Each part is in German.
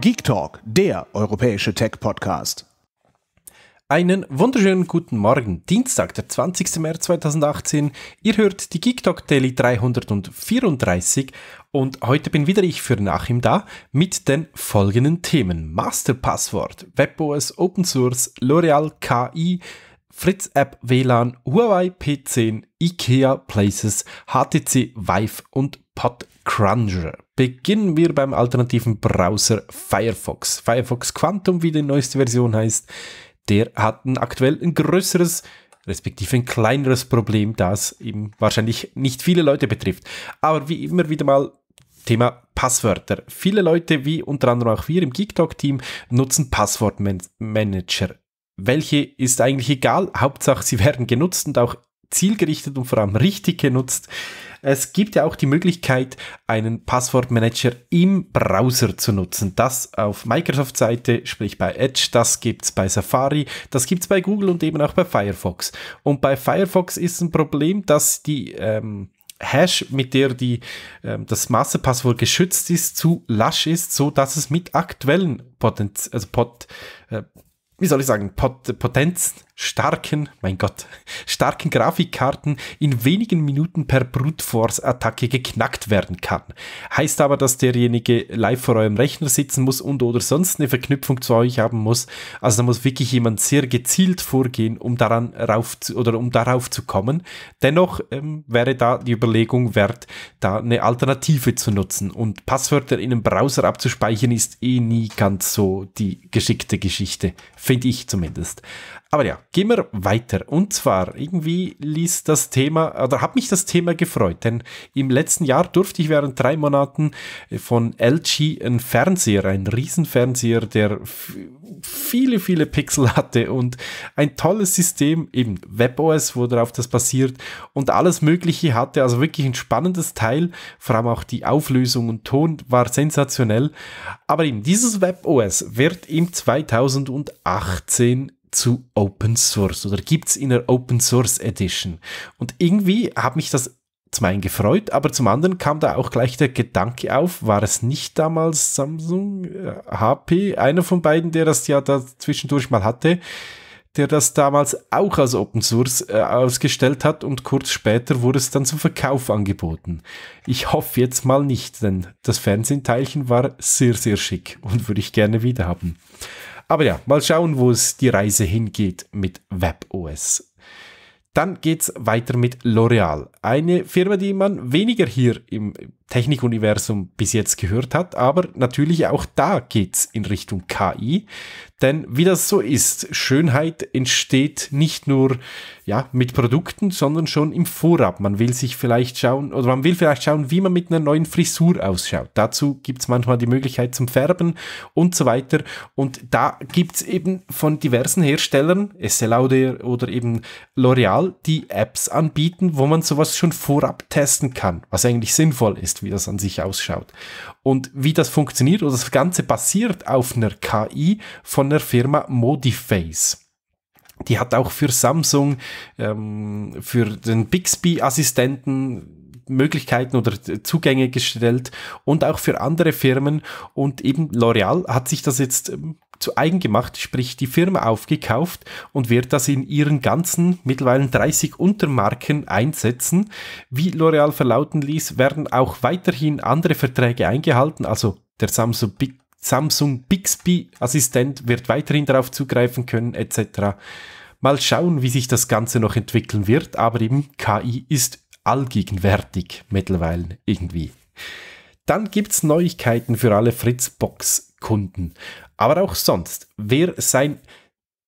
Geek Talk, der europäische Tech-Podcast. Einen wunderschönen guten Morgen, Dienstag, der 20. März 2018. Ihr hört die Geek Talk Daily 334 und heute bin wieder ich für Nachim da mit den folgenden Themen. Masterpasswort, WebOS, Open Source, L'Oréal, KI, Fritz App, WLAN, Huawei P10, IKEA Places, HTC Vive und Podcruncher. Beginnen wir beim alternativen Browser Firefox. Firefox Quantum, wie die neueste Version heißt, der hat aktuell ein größeres, respektive ein kleineres Problem, das eben wahrscheinlich nicht viele Leute betrifft. Aber wie immer wieder mal Thema Passwörter. Viele Leute, wie unter anderem auch wir im Geek Talk Team, nutzen Passwortmanager. Welche ist eigentlich egal, Hauptsache sie werden genutzt und auch zielgerichtet und vor allem richtig genutzt. Es gibt ja auch die Möglichkeit, einen Passwortmanager im Browser zu nutzen. Das auf Microsoft-Seite, sprich bei Edge, das gibt es bei Safari, das gibt es bei Google und eben auch bei Firefox. Und bei Firefox ist ein Problem, dass die Hash, mit der das Masterpasswort geschützt ist, zu lasch ist, sodass es mit aktuellen starken Grafikkarten in wenigen Minuten per Brute-Force-Attacke geknackt werden kann. Heißt aber, dass derjenige live vor eurem Rechner sitzen muss und oder sonst eine Verknüpfung zu euch haben muss. Also da muss wirklich jemand sehr gezielt vorgehen, um darauf zu kommen. Dennoch wäre da die Überlegung wert, da eine Alternative zu nutzen. Und Passwörter in einem Browser abzuspeichern ist eh nie ganz so die geschickte Geschichte, finde ich zumindest. Aber ja, gehen wir weiter. Und zwar, irgendwie hat mich das Thema gefreut, denn im letzten Jahr durfte ich während 3 Monaten von LG einen Riesenfernseher, der viele, viele Pixel hatte und ein tolles System, eben WebOS, wo darauf das basiert und alles Mögliche hatte, also wirklich ein spannendes Teil, vor allem auch die Auflösung und Ton war sensationell. Aber eben dieses WebOS wird im 2018 zu Open Source oder gibt es in der Open Source Edition. Und irgendwie hat mich das zum einen gefreut, aber zum anderen kam da auch gleich der Gedanke auf, war es nicht damals Samsung, HP, einer von beiden, der das ja da zwischendurch mal hatte, der das damals auch als Open Source ausgestellt hat und kurz später wurde es dann zum Verkauf angeboten. Ich hoffe jetzt mal nicht, denn das Fernsehteilchen war sehr, sehr schick und würde ich gerne wieder haben. Aber ja, mal schauen, wo es die Reise hingeht mit WebOS. Dann geht es weiter mit L'Oréal. Eine Firma, die man weniger hier im Technikuniversum bis jetzt gehört hat, aber natürlich auch da geht es in Richtung KI. Denn wie das so ist, Schönheit entsteht nicht nur mit Produkten, sondern schon im Vorab. Man will vielleicht schauen, wie man mit einer neuen Frisur ausschaut. Dazu gibt es manchmal die Möglichkeit zum Färben und so weiter. Und da gibt es eben von diversen Herstellern, Estée Lauder oder eben L'Oréal, die Apps anbieten, wo man sowas schon vorab testen kann, was eigentlich sinnvoll ist, wie das an sich ausschaut. Und wie das funktioniert oder das Ganze basiert auf einer KI von der Firma Modiface. Die hat auch für Samsung, für den Bixby-Assistenten Möglichkeiten oder Zugänge gestellt und auch für andere Firmen. Und eben L'Oréal hat sich das jetzt zu eigen gemacht, sprich die Firma aufgekauft und wird das in ihren ganzen mittlerweile 30 Untermarken einsetzen. Wie L'Oréal verlauten ließ, werden auch weiterhin andere Verträge eingehalten, also der Samsung Bixby Assistent wird weiterhin darauf zugreifen können etc. Mal schauen, wie sich das Ganze noch entwickeln wird, aber eben KI ist allgegenwärtig mittlerweile irgendwie. Dann gibt es Neuigkeiten für alle Fritzbox-Kunden. Aber auch sonst, wer sein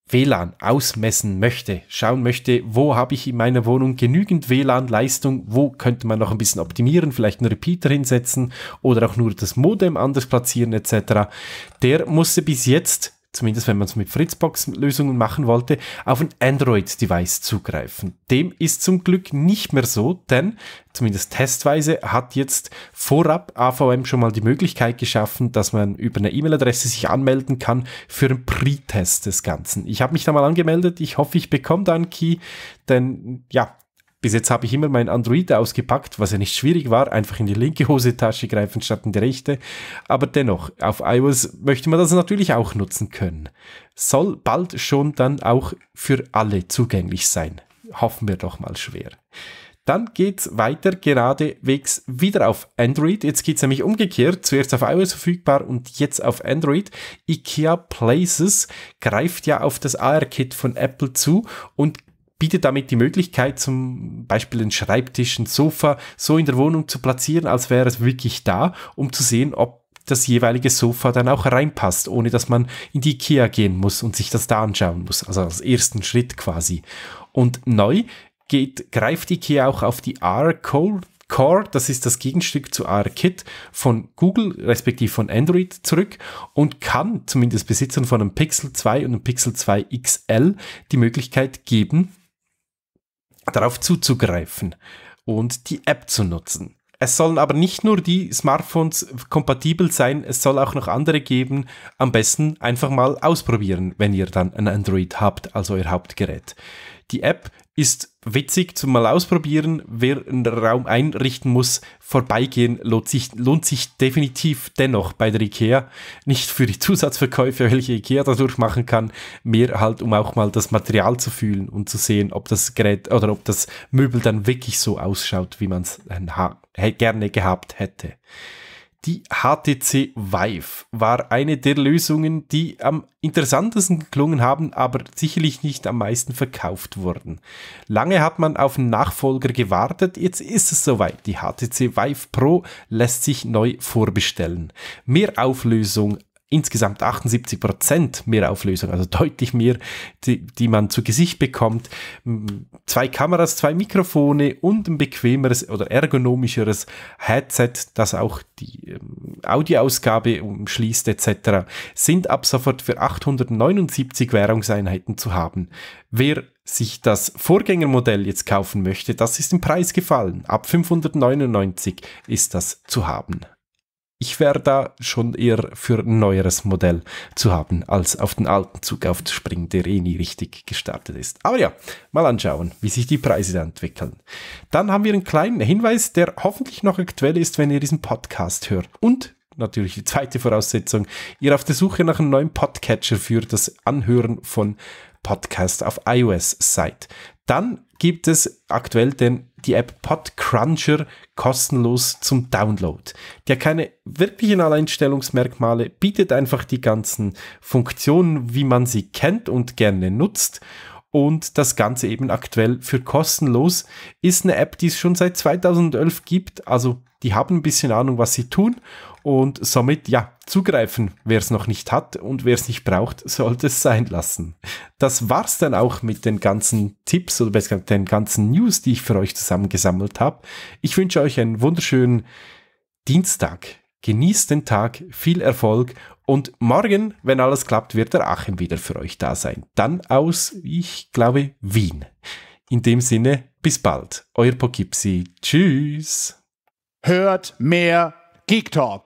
WLAN ausmessen möchte, schauen möchte, wo habe ich in meiner Wohnung genügend WLAN-Leistung, wo könnte man noch ein bisschen optimieren, vielleicht einen Repeater hinsetzen oder auch nur das Modem anders platzieren etc., der musste bis jetzt, zumindest wenn man es mit Fritzbox-Lösungen machen wollte, auf ein Android-Device zugreifen. Dem ist zum Glück nicht mehr so, denn zumindest testweise hat jetzt vorab AVM schon mal die Möglichkeit geschaffen, dass man über eine E-Mail-Adresse sich anmelden kann für einen Pre-Test des Ganzen. Ich habe mich da mal angemeldet, ich hoffe, ich bekomme da einen Key, denn ja, Bis jetzt habe ich immer meinen Android ausgepackt, was ja nicht schwierig war, einfach in die linke Hosentasche greifen statt in die rechte. Aber dennoch, auf iOS möchte man das natürlich auch nutzen können. Soll bald schon dann auch für alle zugänglich sein. Hoffen wir doch mal schwer. Dann geht es weiter geradewegs wieder auf Android. Jetzt geht es nämlich umgekehrt. Zuerst auf iOS verfügbar und jetzt auf Android. IKEA Places greift ja auf das ARKit von Apple zu und bietet damit die Möglichkeit, zum Beispiel einen Schreibtisch, ein Sofa so in der Wohnung zu platzieren, als wäre es wirklich da, um zu sehen, ob das jeweilige Sofa dann auch reinpasst, ohne dass man in die IKEA gehen muss und sich das da anschauen muss. Also als ersten Schritt quasi. Und neu greift IKEA auch auf die ARCore, das ist das Gegenstück zu ARKit von Google, respektive von Android zurück und kann zumindest Besitzern von einem Pixel 2 und einem Pixel 2 XL die Möglichkeit geben, darauf zuzugreifen und die App zu nutzen. Es sollen aber nicht nur die Smartphones kompatibel sein, es soll auch noch andere geben. Am besten einfach mal ausprobieren, wenn ihr dann ein Android habt, also euer Hauptgerät. Die App ist witzig zum mal ausprobieren. Wer einen Raum einrichten muss, vorbeigehen, lohnt sich definitiv dennoch bei der IKEA. Nicht für die Zusatzverkäufe, welche IKEA dadurch machen kann, mehr halt, um auch mal das Material zu fühlen und zu sehen, ob das Gerät oder ob das Möbel dann wirklich so ausschaut, wie man es gerne gehabt hätte. Die HTC Vive war eine der Lösungen, die am interessantesten geklungen haben, aber sicherlich nicht am meisten verkauft wurden. Lange hat man auf einen Nachfolger gewartet, jetzt ist es soweit. Die HTC Vive Pro lässt sich neu vorbestellen. Mehr Auflösung, insgesamt 78% mehr Auflösung, also deutlich mehr, die man zu Gesicht bekommt. 2 Kameras, 2 Mikrofone und ein bequemeres oder ergonomischeres Headset, das auch die Audioausgabe umschließt etc. sind ab sofort für 879 Währungseinheiten zu haben. Wer sich das Vorgängermodell jetzt kaufen möchte, das ist im Preis gefallen. Ab 599 ist das zu haben. Ich wäre da schon eher für ein neueres Modell zu haben, als auf den alten Zug aufzuspringen, der eh nie richtig gestartet ist. Aber ja, mal anschauen, wie sich die Preise da entwickeln. Dann haben wir einen kleinen Hinweis, der hoffentlich noch aktuell ist, wenn ihr diesen Podcast hört. Und natürlich die zweite Voraussetzung, ihr auf der Suche nach einem neuen Podcatcher für das Anhören von Podcasts auf iOS seid. Dann gibt es aktuell die App Podcruncher kostenlos zum Download. Die hat keine wirklichen Alleinstellungsmerkmale, bietet einfach die ganzen Funktionen, wie man sie kennt und gerne nutzt. Und das Ganze eben aktuell für kostenlos ist eine App, die es schon seit 2011 gibt. Also die haben ein bisschen Ahnung, was sie tun und somit ja zugreifen, wer es noch nicht hat und wer es nicht braucht, sollte es sein lassen. Das war's dann auch mit den ganzen Tipps oder besser gesagt den ganzen News, die ich für euch zusammengesammelt habe. Ich wünsche euch einen wunderschönen Dienstag. Genießt den Tag, viel Erfolg und morgen, wenn alles klappt, wird der Achim wieder für euch da sein. Dann aus, ich glaube, Wien. In dem Sinne, bis bald. Euer Pogipsi. Tschüss. Hört mehr Geek Talk.